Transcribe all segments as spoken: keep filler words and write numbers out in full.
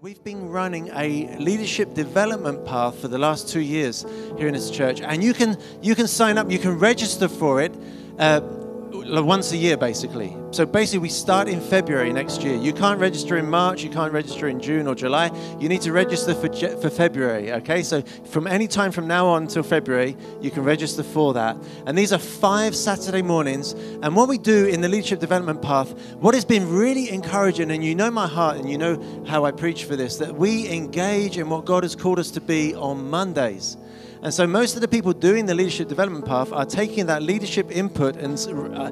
We've been running a leadership development path for the last two years here in this church, and you can you can sign up, you can register for it uh, once a year basically. So basically we start in February next year. You can't register in March, you can't register in June or July, you need to register for, for February, okay? So from any time from now on till February, you can register for that. And these are five Saturday mornings, and what we do in the leadership development path, what has been really encouraging, and you know my heart and you know how I preach for this, that we engage in what God has called us to be on Mondays. And so most of the people doing the leadership development path are taking that leadership input and uh,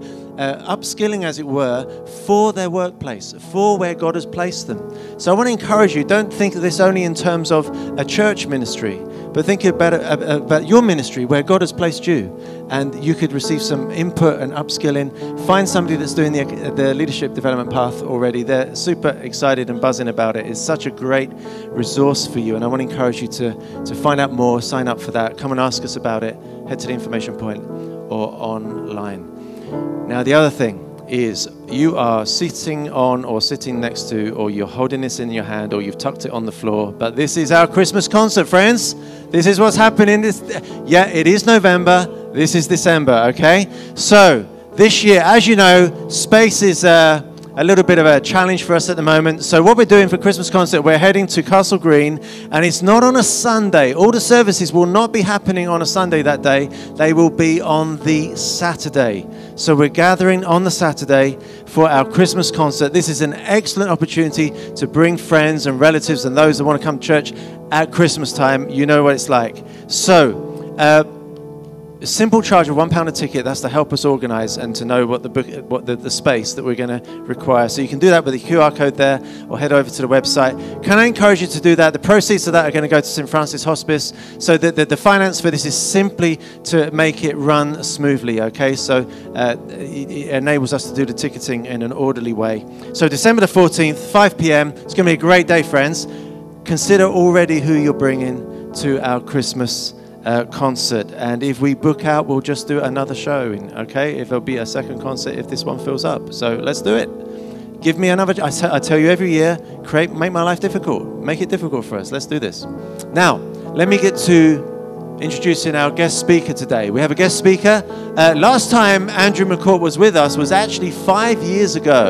uh, upskilling, as it were, for their workplace, for where God has placed them. So I want to encourage you, don't think of this only in terms of a church ministry, but think about, uh, about your ministry, where God has placed you. And you could receive some input and upskilling. Find somebody that's doing the, the leadership development path already. They're super excited and buzzing about it. It's such a great resource for you. And I want to encourage you to, to find out more, sign up for that. Come and ask us about it. Head to the information point or online. Now, the other thing is you are sitting on or sitting next to, or you're holding this in your hand, or you've tucked it on the floor. But this is our Christmas concert, friends. This is what's happening. This, yeah, it is November. This is December, okay? So this year, as you know, space is uh, a little bit of a challenge for us at the moment. So what we're doing for Christmas concert, we're heading to Castle Green, and it's not on a Sunday. All the services will not be happening on a Sunday that day. They will be on the Saturday. So we're gathering on the Saturday for our Christmas concert. This is an excellent opportunity to bring friends and relatives and those that want to come to church at Christmas time. You know what it's like. So, uh, a simple charge of one pound a ticket, that's to help us organise and to know what the book, what the, the space that we're going to require. So you can do that with the Q R code there, or head over to the website. Can I encourage you to do that? The proceeds of that are going to go to Saint Francis Hospice. So the, the, the finance for this is simply to make it run smoothly, okay? So uh, it, it enables us to do the ticketing in an orderly way. So December the fourteenth, five p m, it's going to be a great day, friends. Consider already who you're bringing to our Christmas Uh, concert, and if we book out, we'll just do another showing, okay? If there'll be a second concert, if this one fills up, so let's do it. Give me another. I, t I tell you every year, create, make my life difficult, make it difficult for us. Let's do this. Now, let me get to introducing our guest speaker today. We have a guest speaker. Uh, last time Andrew McCourt was with us was actually five years ago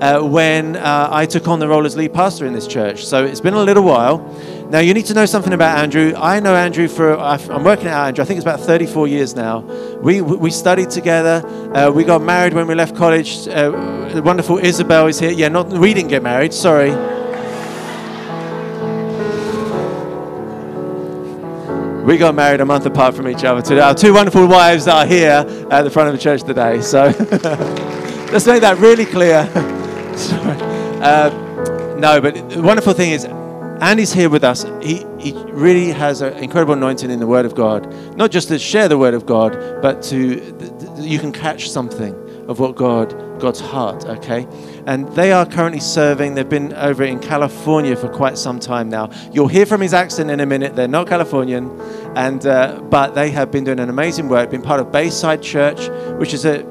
uh, when uh, I took on the role as lead pastor in this church. So it's been a little while. Now, you need to know something about Andrew. I know Andrew for, I'm working out Andrew, I think it's about thirty-four years now. We we studied together. Uh, we got married when we left college. Uh, the wonderful Isabel is here. Yeah, not we didn't get married, sorry. We got married a month apart from each other today. Our two wonderful wives are here at the front of the church today. So let's make that really clear. Sorry. Uh, no, but the wonderful thing is, Andy's here with us. He, he really has an incredible anointing in the Word of God. Not just to share the Word of God, but to, you can catch something of what God, God's heart, okay? And they are currently serving. They've been over in California for quite some time now. You'll hear from his accent in a minute. They're not Californian, and uh, but they have been doing an amazing work, been part of Bayside Church, which is a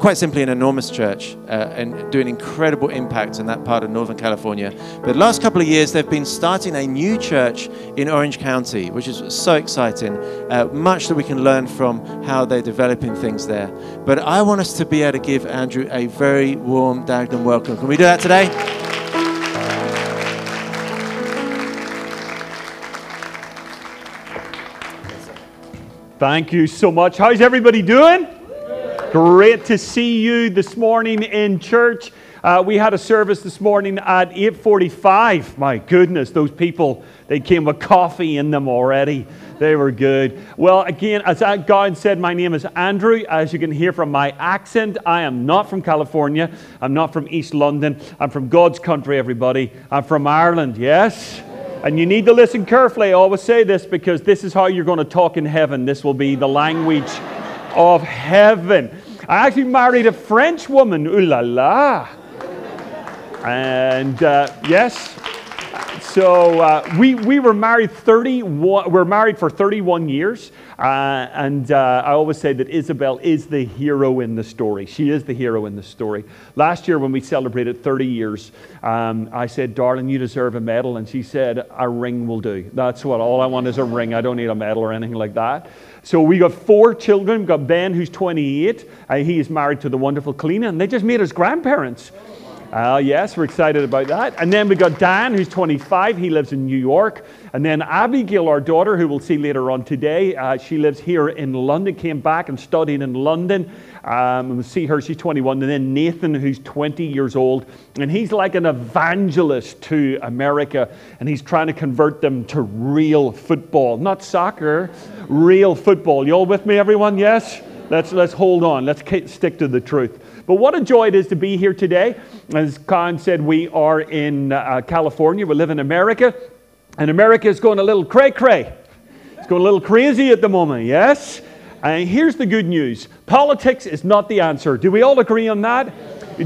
quite simply an enormous church uh, and doing incredible impact in that part of Northern California. But the last couple of years, they've been starting a new church in Orange County, which is so exciting. Uh, much that we can learn from how they're developing things there. But I want us to be able to give Andrew a very warm Dagenham welcome. Can we do that today? Thank you so much. How's everybody doing? Great to see you this morning in church. Uh, we had a service this morning at eight forty-five. My goodness, those people, they came with coffee in them already. They were good. Well, again, as Gowan said, my name is Andrew. As you can hear from my accent, I am not from California. I'm not from East London. I'm from God's country, everybody. I'm from Ireland, yes? And you need to listen carefully. I always say this because this is how you're going to talk in heaven. This will be the language of heaven. I actually married a French woman, ooh la la. And uh, yes, So uh, we, we were married thirty-one, we're married for thirty-one years, uh, and uh, I always say that Isabel is the hero in the story. She is the hero in the story. Last year when we celebrated thirty years, um, I said, "Darling, you deserve a medal," and she said, "A ring will do. That's what, all I want is a ring. I don't need a medal or anything like that." So we got four children. We got Ben, who's twenty-eight, uh, he is married to the wonderful Kalina, and they just made us grandparents. Uh, yes, we're excited about that. And then we got Dan, who's twenty-five. He lives in New York. And then Abigail, our daughter, who we'll see later on today, uh, she lives here in London, came back and studied in London. Um, we'll see her, she's twenty-one. And then Nathan, who's twenty years old. And he's like an evangelist to America. And he's trying to convert them to real football. Not soccer, real football. You all with me, everyone? Yes? Let's, let's hold on. Let's stick to the truth. But what a joy it is to be here today. As Con said, we are in uh, California. We live in America. And America is going a little cray-cray. It's going a little crazy at the moment, yes? And here's the good news. Politics is not the answer. Do we all agree on that?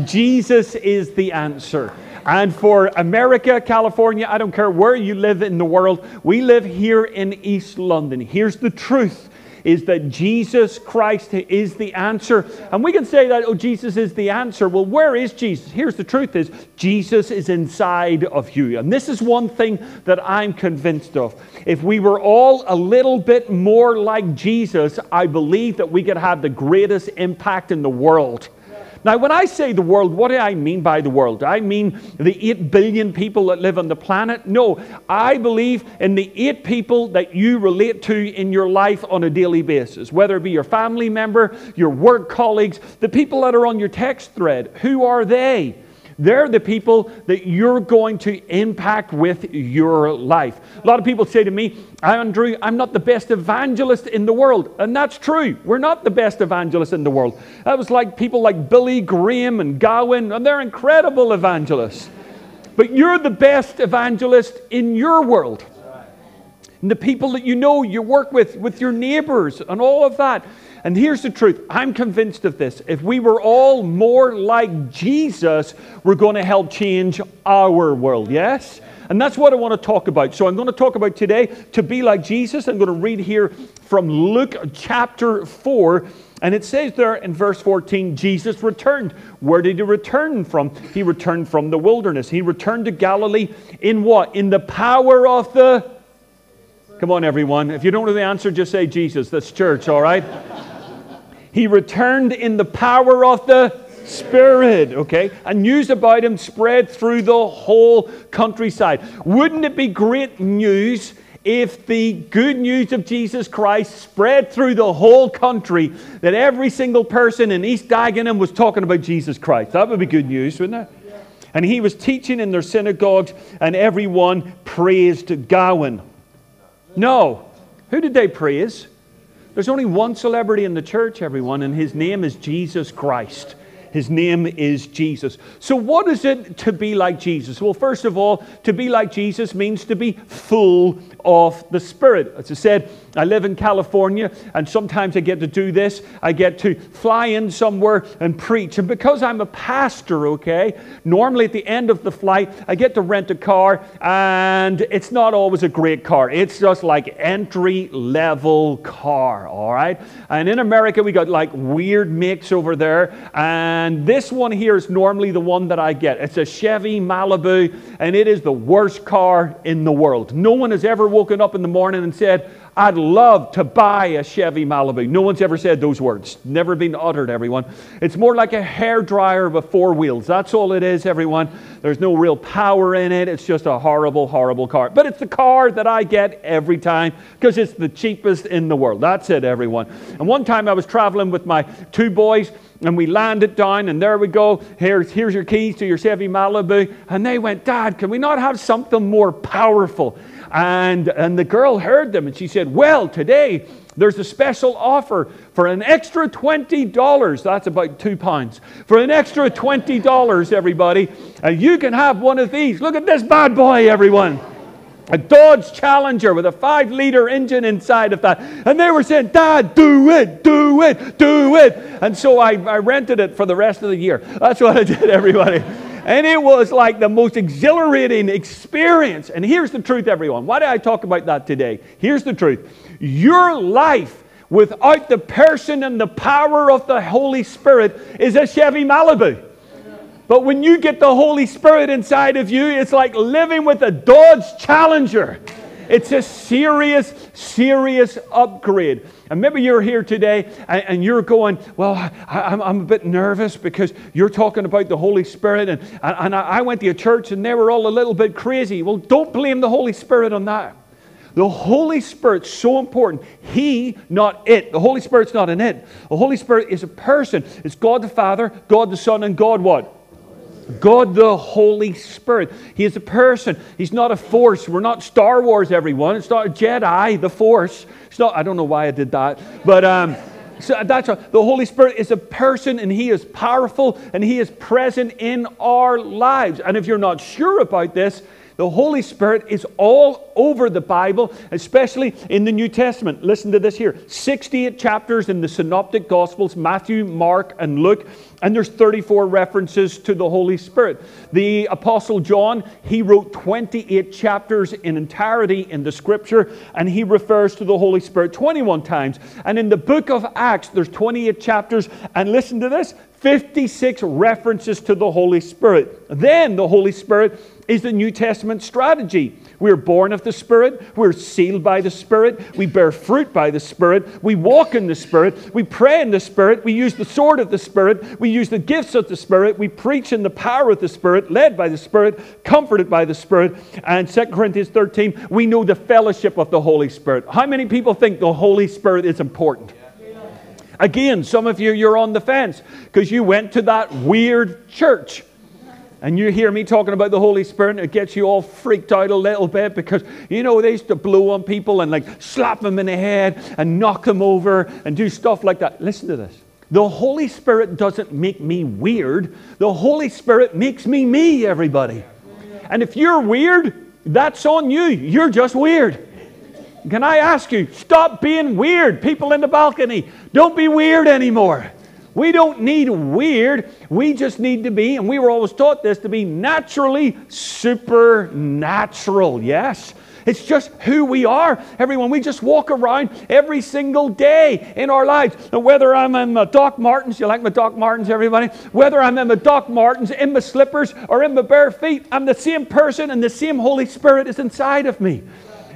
Jesus is the answer. And for America, California, I don't care where you live in the world, we live here in East London. Here's the truth. Is that Jesus Christ is the answer. And we can say that, oh, Jesus is the answer. Well, where is Jesus? Here's the truth is, Jesus is inside of you. And this is one thing that I'm convinced of. If we were all a little bit more like Jesus, I believe that we could have the greatest impact in the world. Now, when I say the world, what do I mean by the world? Do I mean the eight billion people that live on the planet? No, I believe in the eight people that you relate to in your life on a daily basis, whether it be your family member, your work colleagues, the people that are on your text thread. Who are they? They're the people that you're going to impact with your life. A lot of people say to me, "Andrew, I'm not the best evangelist in the world." And that's true. We're not the best evangelist in the world. That was like people like Billy Graham and Gowan, and they're incredible evangelists. But you're the best evangelist in your world. And the people that you know, you work with, with your neighbors and all of that. And here's the truth. I'm convinced of this. If we were all more like Jesus, we're going to help change our world, yes? And that's what I want to talk about. So I'm going to talk about today, to be like Jesus. I'm going to read here from Luke chapter four. And it says there in verse fourteen, Jesus returned. Where did he return from? He returned from the wilderness. He returned to Galilee in what? In the power of the... Come on, everyone. If you don't know the answer, just say Jesus. That's church, all right? He returned in the power of the Spirit, okay? And news about him spread through the whole countryside. Wouldn't it be great news if the good news of Jesus Christ spread through the whole country, that every single person in East Dagenham was talking about Jesus Christ? That would be good news, wouldn't it? And he was teaching in their synagogues, and everyone praised Gowan. No. Who did they praise? There's only one celebrity in the church, everyone, and his name is Jesus Christ. His name is Jesus. So what is it to be like Jesus? Well, first of all, to be like Jesus means to be full of the Spirit. As I said, I live in California, and sometimes I get to do this. I get to fly in somewhere and preach. And because I'm a pastor, okay, normally at the end of the flight, I get to rent a car, and it's not always a great car. It's just like entry-level car, all right? And in America, we got like weird makes over there, and And this one here is normally the one that I get. It's a Chevy Malibu, and it is the worst car in the world. No one has ever woken up in the morning and said, "I'd love to buy a Chevy Malibu." No one's ever said those words. Never been uttered, everyone. It's more like a hairdryer with four wheels. That's all it is, everyone. There's no real power in it. It's just a horrible, horrible car. But it's the car that I get every time because it's the cheapest in the world. That's it, everyone. And one time I was traveling with my two boys, and we landed down, and there we go. Here's, here's your keys to your Chevy Malibu. And they went, "Dad, can we not have something more powerful?" And, and the girl heard them, and she said, "Well, today there's a special offer for an extra twenty dollars. That's about two pounds. For an extra twenty dollars, everybody, and you can have one of these. Look at this bad boy, everyone. A Dodge Challenger with a five liter engine inside of that." And they were saying, "Dad, do it, do it, do it." And so I, I rented it for the rest of the year. That's what I did, everybody. And it was like the most exhilarating experience. And here's the truth, everyone. Why did I talk about that today? Here's the truth. Your life without the person and the power of the Holy Spirit is a Chevy Malibu. But when you get the Holy Spirit inside of you, it's like living with a Dodge Challenger. It's a serious, serious upgrade. And maybe you're here today and, and you're going, well, I, I'm, I'm a bit nervous because you're talking about the Holy Spirit. And, and, and I went to a church and they were all a little bit crazy. Well, don't blame the Holy Spirit on that. The Holy Spirit's so important. He, not it. The Holy Spirit's not an it. The Holy Spirit is a person. It's God the Father, God the Son, and God what? God the Holy Spirit. He is a person. He's not a force. We're not Star Wars, everyone. It's not a Jedi, the force. It's not, I don't know why I did that. But um, so that's what, the Holy Spirit is a person, and He is powerful, and He is present in our lives. And if you're not sure about this, the Holy Spirit is all over the Bible, especially in the New Testament. Listen to this here. sixty-eight chapters in the Synoptic Gospels, Matthew, Mark, and Luke. And there's thirty-four references to the Holy Spirit. The Apostle John, he wrote twenty-eight chapters in entirety in the Scripture. And he refers to the Holy Spirit twenty-one times. And in the book of Acts, there's twenty-eight chapters. And listen to this. fifty-six references to the Holy Spirit. Then the Holy Spirit is the New Testament strategy. We're born of the Spirit. We're sealed by the Spirit. We bear fruit by the Spirit. We walk in the Spirit. We pray in the Spirit. We use the sword of the Spirit. We use the gifts of the Spirit. We preach in the power of the Spirit, led by the Spirit, comforted by the Spirit. And Second Corinthians thirteen, we know the fellowship of the Holy Spirit. How many people think the Holy Spirit is important? Again, some of you, you're on the fence because you went to that weird church. And you hear me talking about the Holy Spirit and it gets you all freaked out a little bit because, you know, they used to blow on people and like slap them in the head and knock them over and do stuff like that. Listen to this. The Holy Spirit doesn't make me weird. The Holy Spirit makes me me, everybody. And if you're weird, that's on you. You're just weird. Can I ask you, stop being weird. People in the balcony, don't be weird anymore. We don't need weird. We just need to be, and we were always taught this, to be naturally supernatural. Yes. It's just who we are. Everyone, we just walk around every single day in our lives. And whether I'm in my Doc Martens, you like my Doc Martens, everybody? Whether I'm in my Doc Martens, in my slippers, or in my bare feet, I'm the same person and the same Holy Spirit is inside of me.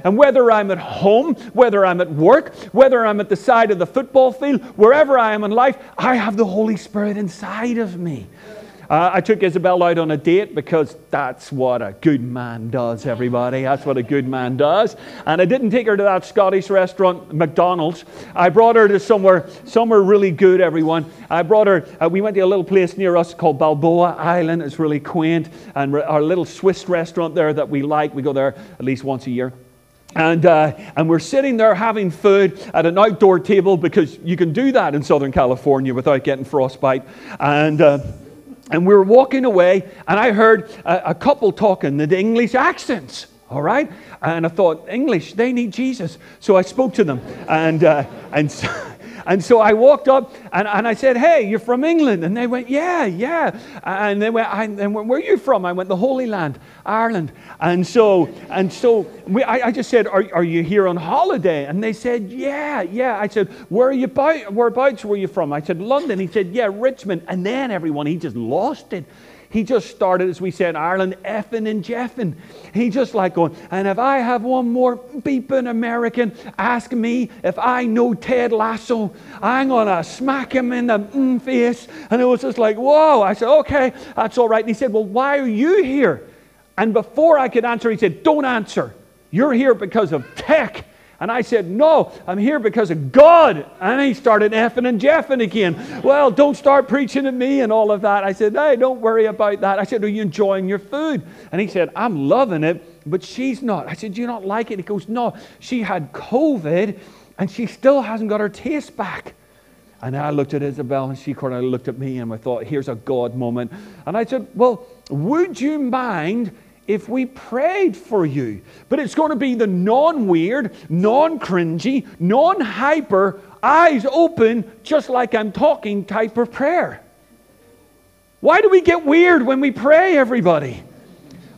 And whether I'm at home, whether I'm at work, whether I'm at the side of the football field, wherever I am in life, I have the Holy Spirit inside of me. Uh, I took Isabel out on a date because that's what a good man does, everybody. That's what a good man does. And I didn't take her to that Scottish restaurant, McDonald's. I brought her to somewhere, somewhere really good, everyone. I brought her, uh, we went to a little place near us called Balboa Island. It's really quaint. And our little Swiss restaurant there that we like, we go there at least once a year. And, uh, and we're sitting there having food at an outdoor table because you can do that in Southern California without getting frostbite. And, uh, and we were walking away and I heard a, a couple talking in English accents. All right. And I thought, English, they need Jesus. So I spoke to them. And, uh, and, so, and so I walked up and, and I said, hey, you're from England. And they went, yeah, yeah. And they went, I, and where are you from? I went, the Holy Land, Ireland. And so, and so we, I, I just said, are, are you here on holiday? And they said, yeah, yeah. I said, where are you about, whereabouts were you from? I said, London. He said, yeah, Richmond. And then everyone, he just lost it. He just started, as we say in Ireland, effing and jeffing. He just like going, and if I have one more beeping American, ask me if I know Ted Lasso. I'm going to smack him in the mm face. And it was just like, whoa. I said, okay, that's all right. And he said, well, why are you here? And before I could answer, he said, don't answer. You're here because of tech. And I said, no, I'm here because of God. And he started effing and jeffing again. Well, don't start preaching at me and all of that. I said, hey, don't worry about that. I said, are you enjoying your food? And he said, I'm loving it, but she's not. I said, do you not like it? He goes, no, she had COVID and she still hasn't got her taste back. And I looked at Isabel and she kind of looked at me and I thought, here's a God moment. And I said, well, would you mind if we prayed for you? But it's going to be the non-weird, non-cringy, non-hyper, eyes open, just like I'm talking type of prayer. Why do we get weird when we pray, everybody?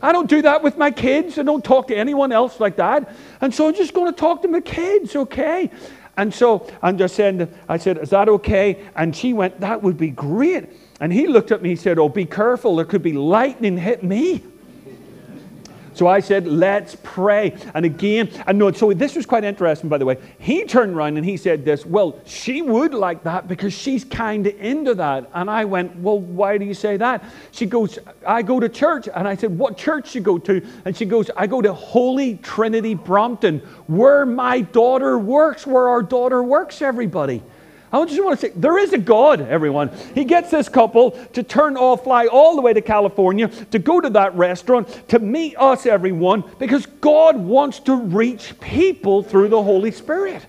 I don't do that with my kids. I don't talk to anyone else like that. And so I'm just going to talk to my kids, okay? And so I'm just saying, I said, is that okay? And she went, that would be great. And he looked at me, he said, oh, be careful. There could be lightning hit me. So I said, let's pray. And again, and no, so this was quite interesting, by the way. He turned around and he said this, well, she would like that because she's kind of into that. And I went, well, why do you say that? She goes, I go to church. And I said, what church do you go to? And she goes, I go to Holy Trinity Brompton, where my daughter works, where our daughter works, everybody. I just want to say, there is a God, everyone. He gets this couple to turn off, fly all the way to California, to go to that restaurant, to meet us, everyone, because God wants to reach people through the Holy Spirit.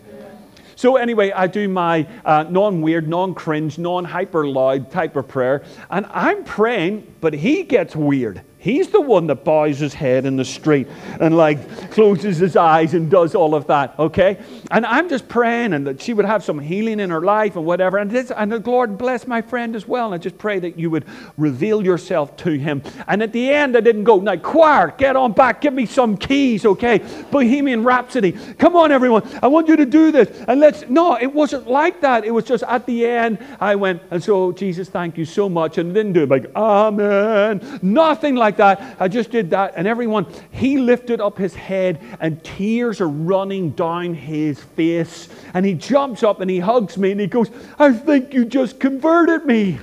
So anyway, I do my uh, non-weird, non-cringe, non-hyper-loud type of prayer, and I'm praying, but he gets weird. He's the one that bows his head in the street and like closes his eyes and does all of that, okay? And I'm just praying and that she would have some healing in her life and whatever. And, this, and the Lord bless my friend as well. And I just pray that you would reveal yourself to him. And at the end, I didn't go, now choir, get on back, give me some keys, okay? Bohemian Rhapsody. Come on, everyone. I want you to do this. And let's, no, it wasn't like that. It was just at the end, I went, and so Jesus, thank you so much. And didn't do it like, amen. Nothing like Like that. I just did that, and everyone, he lifted up his head and tears are running down his face, and he jumps up and he hugs me and he goes, I think you just converted me.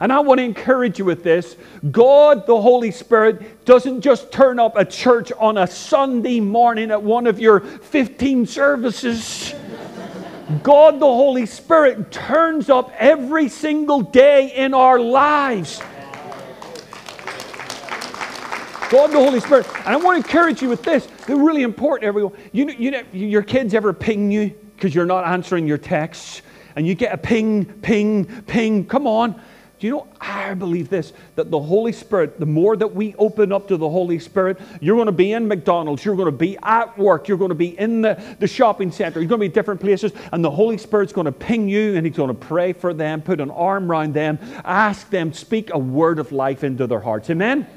And I want to encourage you with this. God, the Holy Spirit, doesn't just turn up at church on a Sunday morning at one of your fifteen services. God, the Holy Spirit, turns up every single day in our lives. God, the Holy Spirit. And I want to encourage you with this. They're really important, everyone. You know, you know, your kids ever ping you because you're not answering your texts? And you get a ping, ping, ping. Come on. Do you know, I believe this, that the Holy Spirit, the more that we open up to the Holy Spirit, you're going to be in McDonald's, you're going to be at work, you're going to be in the, the shopping center, you're going to be at different places, and the Holy Spirit's going to ping you, and He's going to pray for them, put an arm around them, ask them, speak a word of life into their hearts. Amen?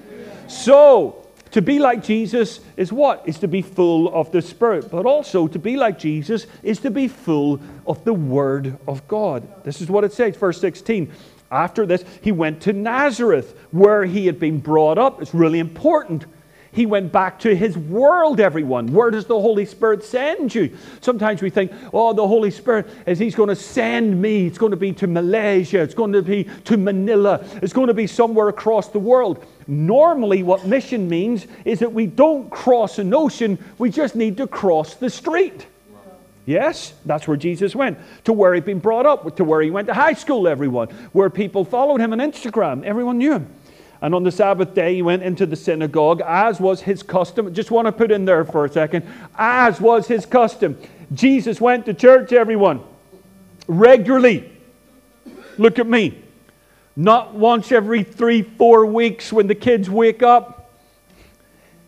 So, to be like Jesus is what? Is to be full of the Spirit. But also, to be like Jesus is to be full of the Word of God. This is what it says, verse sixteen. After this, he went to Nazareth, where he had been brought up. It's really important. He went back to his world, everyone. Where does the Holy Spirit send you? Sometimes we think, oh, the Holy Spirit, is he's going to send me. It's going to be to Malaysia. It's going to be to Manila. It's going to be somewhere across the world. Normally, what mission means is that we don't cross an ocean. We just need to cross the street. Yes, that's where Jesus went, to where he'd been brought up, to where he went to high school, everyone, where people followed him on Instagram. Everyone knew him. And on the Sabbath day, he went into the synagogue, as was his custom. Just want to put in there for a second. As was his custom. Jesus went to church, everyone. Regularly. Look at me. Not once every three, four weeks when the kids wake up.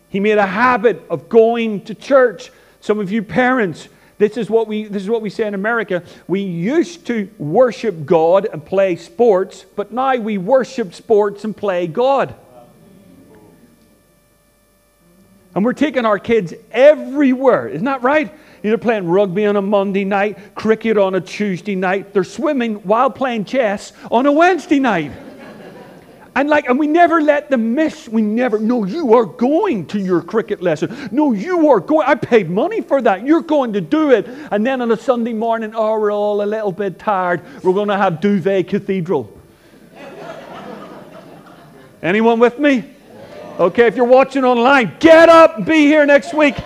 He made a habit of going to church. Some of you parents, this is what we, this is what we say in America. We used to worship God and play sports, but now we worship sports and play God. And we're taking our kids everywhere. Isn't that right? They're playing rugby on a Monday night, cricket on a Tuesday night. They're swimming while playing chess on a Wednesday night. And like, and we never let them miss. We never, no, you are going to your cricket lesson. No, you are going. I paid money for that. You're going to do it. And then on a Sunday morning, oh, we're all a little bit tired. We're going to have Duvet Cathedral. Anyone with me? Okay, if you're watching online, get up and be here next week.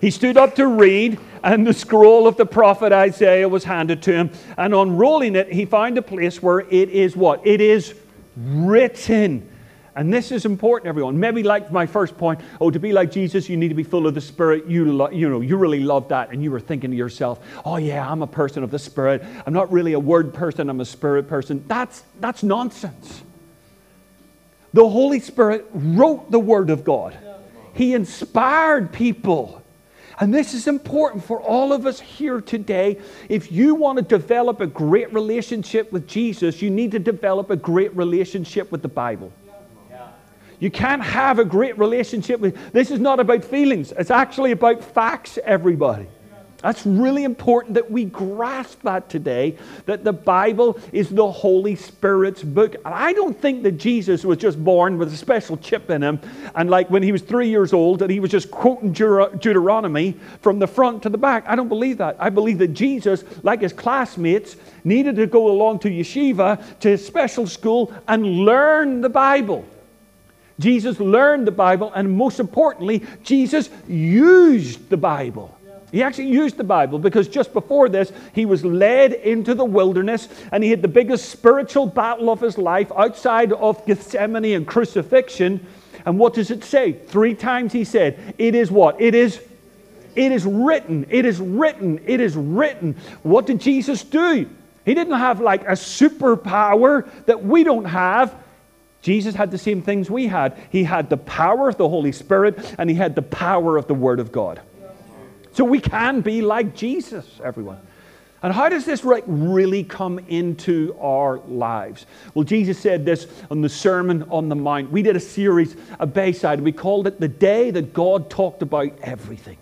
He stood up to read. And the scroll of the prophet Isaiah was handed to him. And unrolling it, he found a place where it is what? It is written. And this is important, everyone. Maybe like my first point, oh, to be like Jesus, you need to be full of the Spirit. You, lo- you know, you really love that. And you were thinking to yourself, oh, yeah, I'm a person of the Spirit. I'm not really a word person. I'm a Spirit person. That's, that's nonsense. The Holy Spirit wrote the Word of God. He inspired people. And this is important for all of us here today. If you want to develop a great relationship with Jesus, you need to develop a great relationship with the Bible. Yeah. You can't have a great relationship with... This is not about feelings. It's actually about facts, everybody. That's really important that we grasp that today, that the Bible is the Holy Spirit's book. And I don't think that Jesus was just born with a special chip in him, and like when he was three years old, and he was just quoting Deuteronomy from the front to the back. I don't believe that. I believe that Jesus, like his classmates, needed to go along to yeshiva, to his special school, and learn the Bible. Jesus learned the Bible, and most importantly, Jesus used the Bible. He actually used the Bible, because just before this, he was led into the wilderness and he had the biggest spiritual battle of his life outside of Gethsemane and crucifixion. And what does it say? Three times he said, it is what? It is, it is written. It is written. It is written. What did Jesus do? He didn't have like a superpower that we don't have. Jesus had the same things we had. He had the power of the Holy Spirit and he had the power of the Word of God. So we can be like Jesus, everyone. And how does this really come into our lives? Well, Jesus said this on the Sermon on the Mount. We did a series at Bayside. We called it The Day That God Talked About Everything.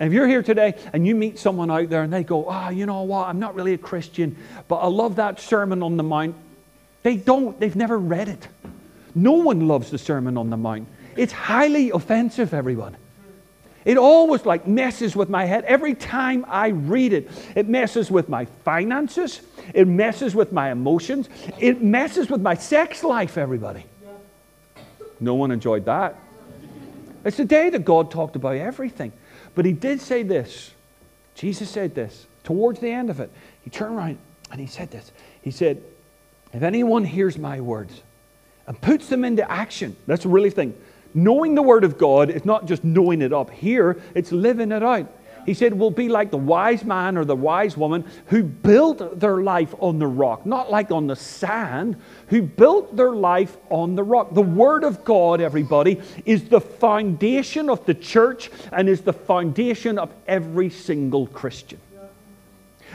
And if you're here today and you meet someone out there and they go, ah, oh, you know what, I'm not really a Christian, but I love that Sermon on the Mount. They don't. They've never read it. No one loves the Sermon on the Mount. It's highly offensive, everyone. It always like messes with my head. Every time I read it, it messes with my finances. It messes with my emotions. It messes with my sex life, everybody. No one enjoyed that. It's the day that God talked about everything. But he did say this. Jesus said this. Towards the end of it, he turned around and he said this. He said, if anyone hears my words and puts them into action, that's a really thing. Knowing the Word of God is not just knowing it up here, it's living it out. He said, we'll be like the wise man or the wise woman who built their life on the rock, not like on the sand, who built their life on the rock. The Word of God, everybody, is the foundation of the church and is the foundation of every single Christian.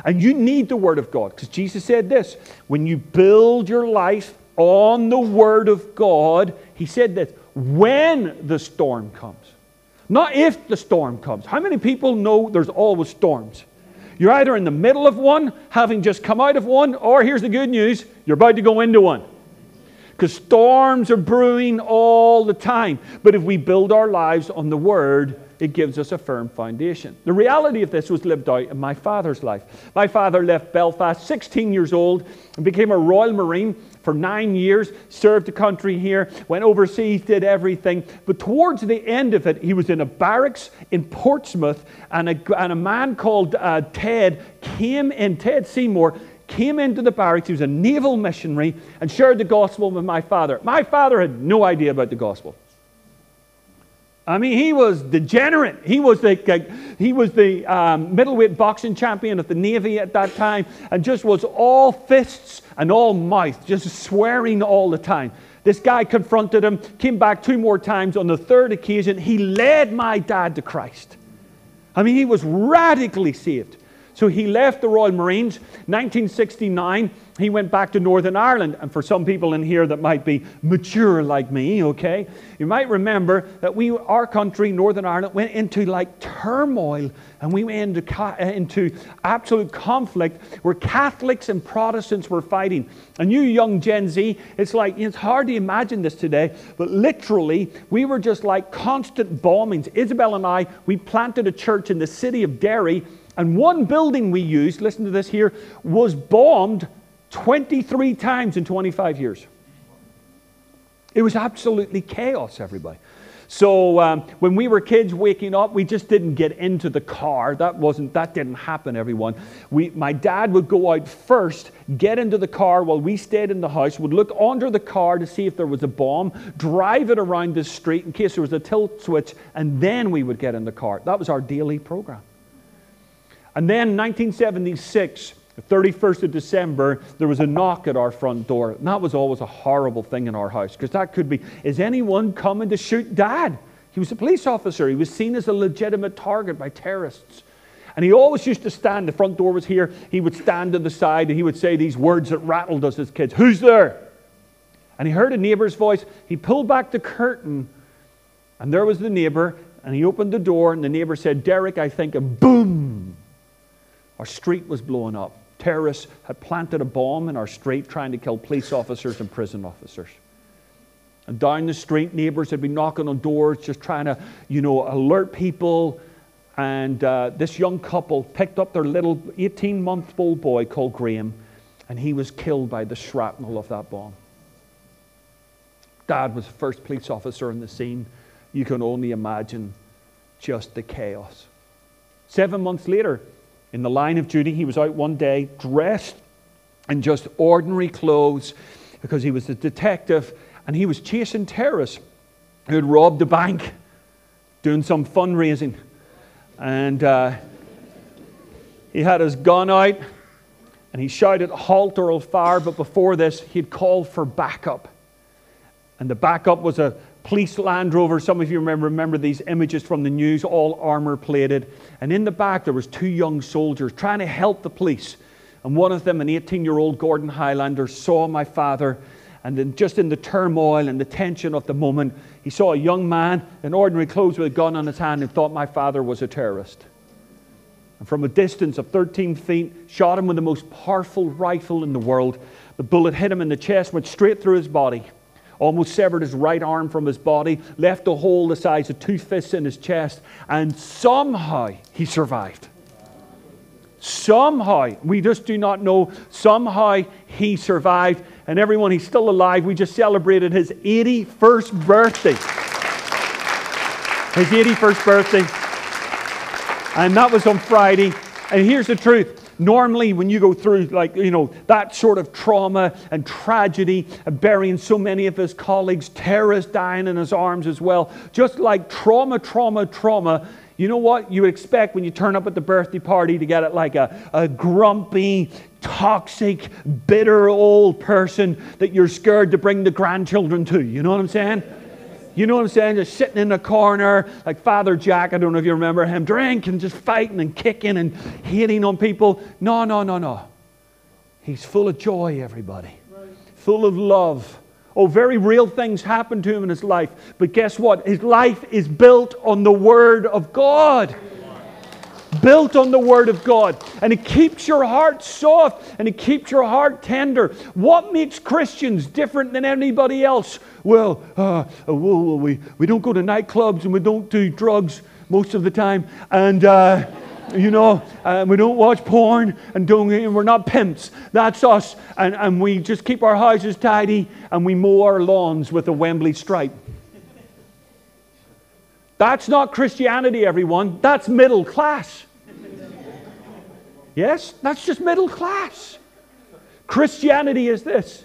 And you need the Word of God, because Jesus said this, when you build your life on the Word of God, he said this, when the storm comes. Not if the storm comes. How many people know there's always storms? You're either in the middle of one, having just come out of one, or here's the good news, you're about to go into one. Because storms are brewing all the time. But if we build our lives on the Word, it gives us a firm foundation. The reality of this was lived out in my father's life. My father left Belfast, sixteen years old, and became a Royal Marine for nine years, served the country here, went overseas, did everything. But towards the end of it, he was in a barracks in Portsmouth, and a, and a man called uh, Ted came in, Ted Seymour, came into the barracks. He was a naval missionary and shared the gospel with my father. My father had no idea about the gospel. I mean, he was degenerate. He was the, he was the um, middleweight boxing champion of the Navy at that time, and just was all fists and all mouth, just swearing all the time. This guy confronted him, came back two more times. On the third occasion, he led my dad to Christ. I mean, he was radically saved. So he left the Royal Marines, nineteen sixty-nine. He went back to Northern Ireland. And for some people in here that might be mature like me, okay, you might remember that we, our country, Northern Ireland, went into like turmoil, and we went into, into absolute conflict where Catholics and Protestants were fighting. And you young Gen Z, it's like, it's hard to imagine this today, but literally we were just like constant bombings. Isabel and I, we planted a church in the city of Derry. And one building we used, listen to this here, was bombed twenty-three times in twenty-five years. It was absolutely chaos, everybody. So um, when we were kids waking up, we just didn't get into the car. That wasn't, that didn't happen, everyone. We, my dad would go out first, get into the car while we stayed in the house, would look under the car to see if there was a bomb, drive it around the street in case there was a tilt switch, and then we would get in the car. That was our daily program. And then nineteen seventy-six, the thirty-first of December, there was a knock at our front door. And that was always a horrible thing in our house, because that could be, is anyone coming to shoot Dad? He was a police officer. He was seen as a legitimate target by terrorists. And he always used to stand, the front door was here, he would stand to the side and he would say these words that rattled us as kids. Who's there? And he heard a neighbor's voice. He pulled back the curtain and there was the neighbor, and he opened the door and the neighbor said, Derek, I think, and boom! Our street was blowing up. Terrorists had planted a bomb in our street trying to kill police officers and prison officers. And down the street, neighbors had been knocking on doors just trying to, you know, alert people. And uh, this young couple picked up their little eighteen-month-old boy called Graham, and he was killed by the shrapnel of that bomb. Dad was the first police officer on the scene. You can only imagine just the chaos. Seven months later, in the line of duty, he was out one day dressed in just ordinary clothes because he was a detective, and he was chasing terrorists who had robbed a bank, doing some fundraising. And uh, he had his gun out, and he shouted, halt or I'll fire. But before this, he'd called for backup. And the backup was a police Land Rover. Some of you remember, remember these images from the news, all armor-plated. And in the back, there was two young soldiers trying to help the police. And one of them, an eighteen-year-old Gordon Highlander, saw my father. And then just in the turmoil and the tension of the moment, he saw a young man in ordinary clothes with a gun in his hand and thought my father was a terrorist. And from a distance of thirteen feet, shot him with the most powerful rifle in the world. The bullet hit him in the chest, went straight through his body, almost severed his right arm from his body, left a hole the size of two fists in his chest, and somehow he survived. Somehow, we just do not know, somehow he survived. And everyone, he's still alive. We just celebrated his eighty-first birthday. His eighty-first birthday. And that was on Friday. And here's the truth. Normally, when you go through, like, you know, that sort of trauma and tragedy, and burying so many of his colleagues, terrorists dying in his arms as well, just like trauma, trauma, trauma, you know what you would expect when you turn up at the birthday party to get it like a, a grumpy, toxic, bitter old person that you're scared to bring the grandchildren to. You know what I'm saying? You know what I'm saying? Just sitting in the corner like Father Jack, I don't know if you remember him, drinking, just fighting and kicking and hating on people. No, no, no, no. He's full of joy, everybody. Right. Full of love. Oh, very real things happened to him in his life. But guess what? His life is built on the Word of God. Built on the Word of God. And it keeps your heart soft. And it keeps your heart tender. What makes Christians different than anybody else? Well, uh, well we, we don't go to nightclubs and we don't do drugs most of the time. And... Uh, You know, uh, we don't watch porn and don't, we're not pimps. That's us. And, and we just keep our houses tidy and we mow our lawns with a Wembley stripe. That's not Christianity, everyone. That's middle class. Yes, that's just middle class. Christianity is this.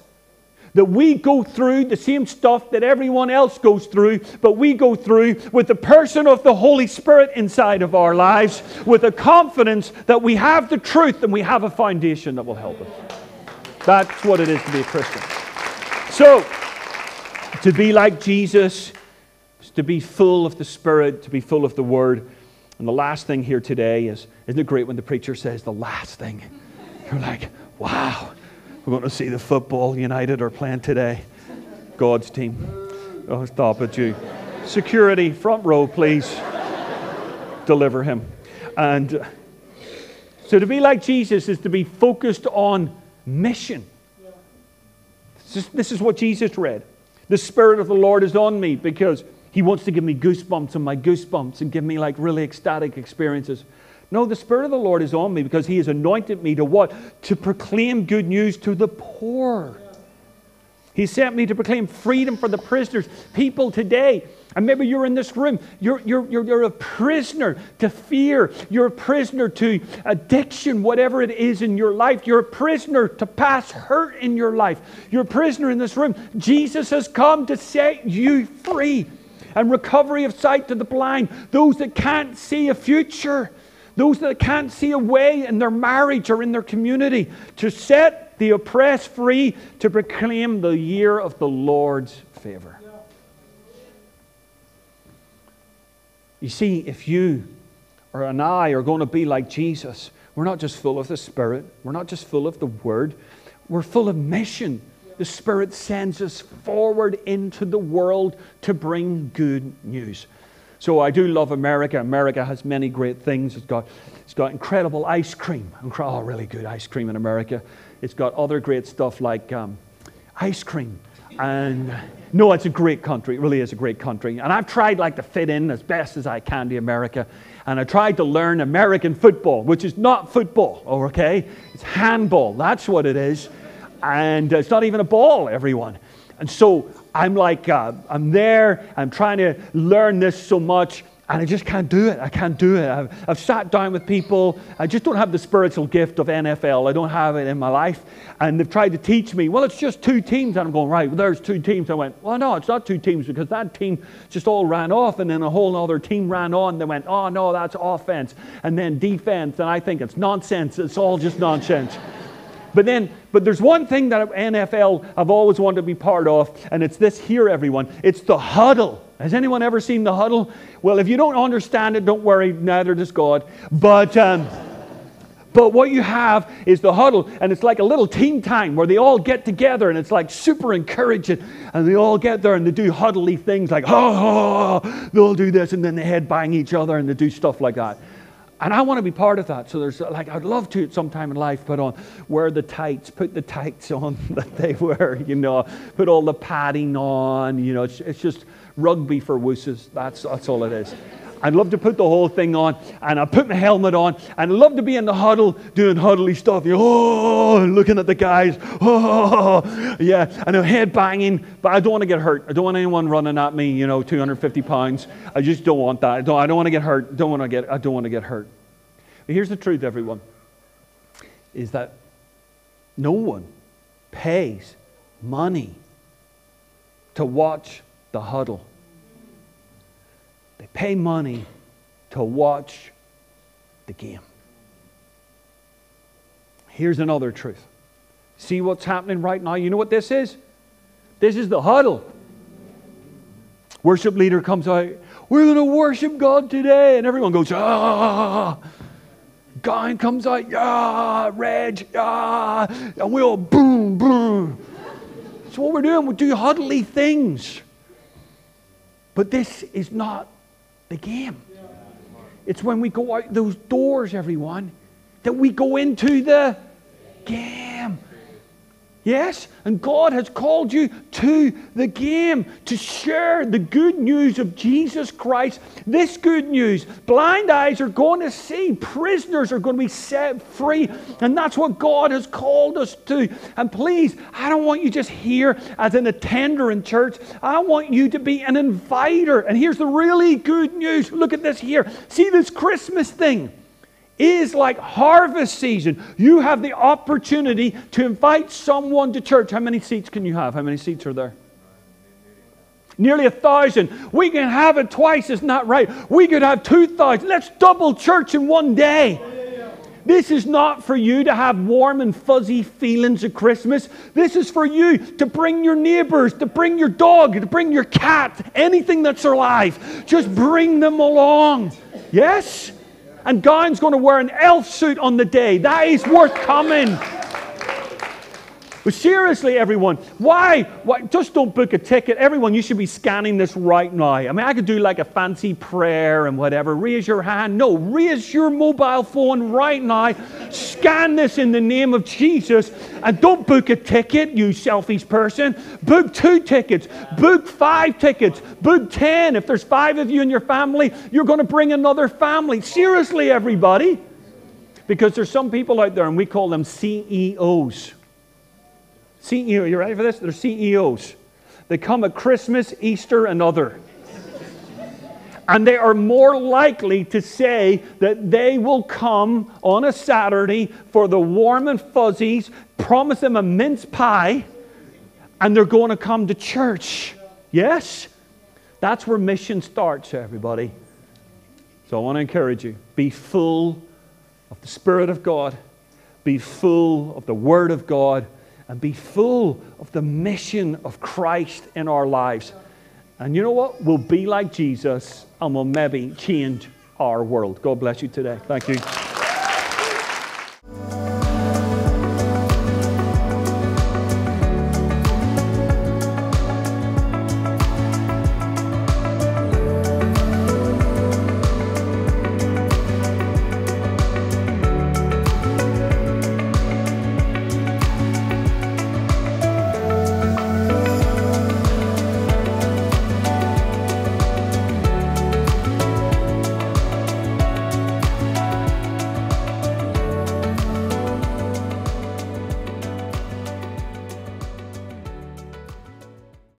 That we go through the same stuff that everyone else goes through, but we go through with the person of the Holy Spirit inside of our lives, with a confidence that we have the truth and we have a foundation that will help us. That's what it is to be a Christian. So, to be like Jesus is to be full of the Spirit, to be full of the Word. And the last thing here today is, isn't it great when the preacher says the last thing? You're like, wow. We're going to see the football United are playing today. God's team. Oh, stop it, you. Security, front row, please. Deliver him. And uh, so to be like Jesus is to be focused on mission. This is, this is what Jesus read. The Spirit of the Lord is on me because He wants to give me goosebumps on my goosebumps and give me like really ecstatic experiences. No, the Spirit of the Lord is on me because He has anointed me to what? To proclaim good news to the poor. He sent me to proclaim freedom for the prisoners. People today, and maybe you're in this room, you're, you're, you're, you're a prisoner to fear. You're a prisoner to addiction, whatever it is in your life. You're a prisoner to past hurt in your life. You're a prisoner in this room. Jesus has come to set you free. And recovery of sight to the blind. Those that can't see a future. Those that can't see a way in their marriage or in their community, to set the oppressed free, to proclaim the year of the Lord's favor. You see, if you or and I are going to be like Jesus, we're not just full of the Spirit. We're not just full of the Word. We're full of mission. The Spirit sends us forward into the world to bring good news. So I do love America. America has many great things. It's got, it's got incredible ice cream. Oh, really good ice cream in America. It's got other great stuff like um, ice cream. And no, it's a great country. It really is a great country. And I've tried like to fit in as best as I can to America. And I tried to learn American football, which is not football, okay? It's handball. That's what it is. And it's not even a ball, everyone. And so I'm like, uh, I'm there. I'm trying to learn this so much. And I just can't do it. I can't do it. I've, I've sat down with people. I just don't have the spiritual gift of N F L. I don't have it in my life. And they've tried to teach me, well, it's just two teams. And I'm going, right, well, there's two teams. I went, well, no, it's not two teams because that team just all ran off. And then a whole other team ran on. They went, oh, no, that's offense. And then defense. And I think it's nonsense. It's all just nonsense. But then, but there's one thing that N F L I've always wanted to be part of, and it's this here, everyone. It's the huddle. Has anyone ever seen the huddle? Well, if you don't understand it, don't worry, neither does God. But, um, but what you have is the huddle, and it's like a little team time where they all get together, and it's like super encouraging, and they all get there, and they do huddly things like, oh, oh, they'll do this, and then they headbang each other, and they do stuff like that. And I want to be part of that. So there's like, I'd love to at some time in life put on, wear the tights, put the tights on that they wear, you know, put all the padding on, you know, it's, it's just rugby for wooses. That's, that's all it is. I'd love to put the whole thing on, and I put my helmet on, and I'd love to be in the huddle doing huddly stuff. You know, oh, looking at the guys, oh, yeah, and I'm head banging, but I don't want to get hurt. I don't want anyone running at me, you know, two hundred fifty pounds. I just don't want that. I don't, I don't want to get hurt. Don't want to get. I don't want to get hurt. But here's the truth, everyone, is that no one pays money to watch the huddle. They pay money to watch the game. Here's another truth. See what's happening right now? You know what this is? This is the huddle. Worship leader comes out. We're going to worship God today. And everyone goes, ah. Gowan comes out, ah, Reg, ah. And we all boom, boom. That's what we're doing. We do huddly things. But this is not the game. It's when we go out those doors, everyone, that we go into the game. Yes? And God has called you to the game to share the good news of Jesus Christ. This good news. Blind eyes are going to see. Prisoners are going to be set free. And that's what God has called us to. And please, I don't want you just here as an attender in church. I want you to be an inviter. And here's the really good news. Look at this here. See this Christmas thing. Is like harvest season. You have the opportunity to invite someone to church. How many seats can you have? How many seats are there? Nearly a thousand. We can have it twice, isn't that right? We could have two thousand. Let's double church in one day. This is not for you to have warm and fuzzy feelings at Christmas. This is for you to bring your neighbors, to bring your dog, to bring your cat, anything that's alive. Just bring them along. Yes? And Gowan's going to wear an elf suit on the day. That is worth coming. But seriously, everyone, why? why? Just don't book a ticket. Everyone, you should be scanning this right now. I mean, I could do like a fancy prayer and whatever. Raise your hand. No, raise your mobile phone right now. Scan this in the name of Jesus. And don't book a ticket, you selfish person. Book two tickets. Book five tickets. Book ten. If there's five of you in your family, you're going to bring another family. Seriously, everybody. Because there's some people out there, and we call them C E Os. C E O, you ready for this? They're C E Os. They come at Christmas, Easter, and other. And they are more likely to say that they will come on a Saturday for the warm and fuzzies, promise them a mince pie, and they're going to come to church. Yes? That's where mission starts, everybody. So I want to encourage you, be full of the Spirit of God, be full of the Word of God, and be full of the mission of Christ in our lives. And you know what? We'll be like Jesus and we'll maybe change our world. God bless you today. Thank you.